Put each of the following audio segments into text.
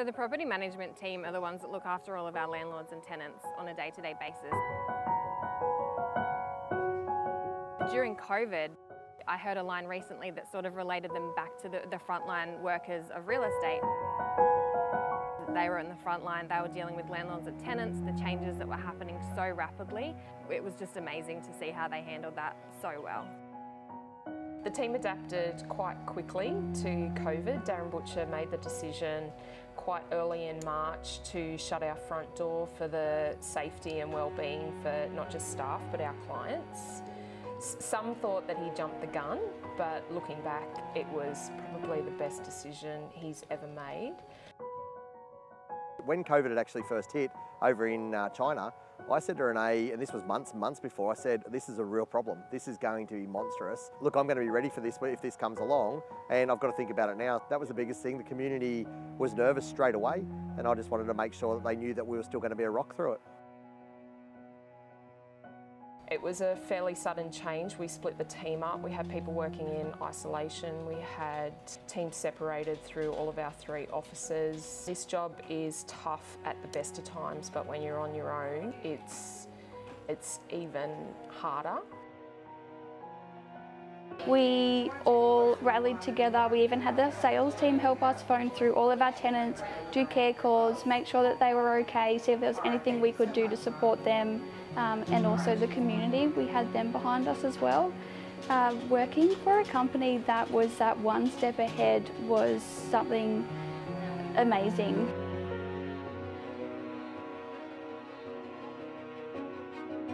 So the property management team are the ones that look after all of our landlords and tenants on a day-to-day basis. During COVID, I heard a line recently that sort of related them back to the frontline workers of real estate. They were in the front line, they were dealing with landlords and tenants, the changes that were happening so rapidly. It was just amazing to see how they handled that so well. The team adapted quite quickly to COVID. Darren Butcher made the decision quite early in March to shut our front door for the safety and well-being for not just staff but our clients. Some thought that he jumped the gun, but looking back, it was probably the best decision he's ever made. When COVID had actually first hit over in China, I said to Renee, and this was months before, I said, this is a real problem. This is going to be monstrous. Look, I'm going to be ready for this if this comes along, and I've got to think about it now. That was the biggest thing. The community was nervous straight away, and I just wanted to make sure that they knew that we were still going to be a rock through it. It was a fairly sudden change. We split the team up. We had people working in isolation. We had teams separated through all of our three offices. This job is tough at the best of times, but when you're on your own, it's even harder. We all rallied together. We even had the sales team help us phone through all of our tenants, do care calls, make sure that they were okay, see if there was anything we could do to support them, and also the community. We had them behind us as well. Working for a company that was that one step ahead was something amazing.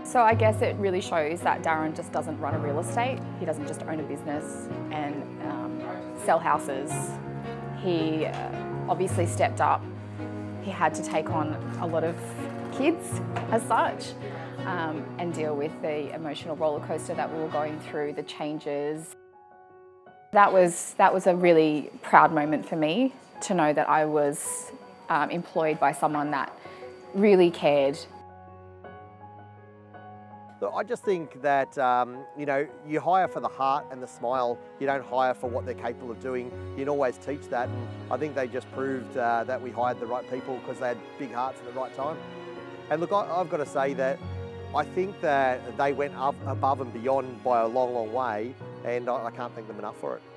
So I guess it really shows that Darren just doesn't run a real estate. He doesn't just own a business and sell houses. He obviously stepped up. He had to take on a lot of kids as such and deal with the emotional roller coaster that we were going through, the changes. That was a really proud moment for me to know that I was employed by someone that really cared. Look, I just think that, you hire for the heart and the smile. You don't hire for what they're capable of doing. You can always teach that. And I think they just proved that we hired the right people because they had big hearts at the right time. And look, I've got to say that I think that they went above and beyond by a long, long way, and I can't thank them enough for it.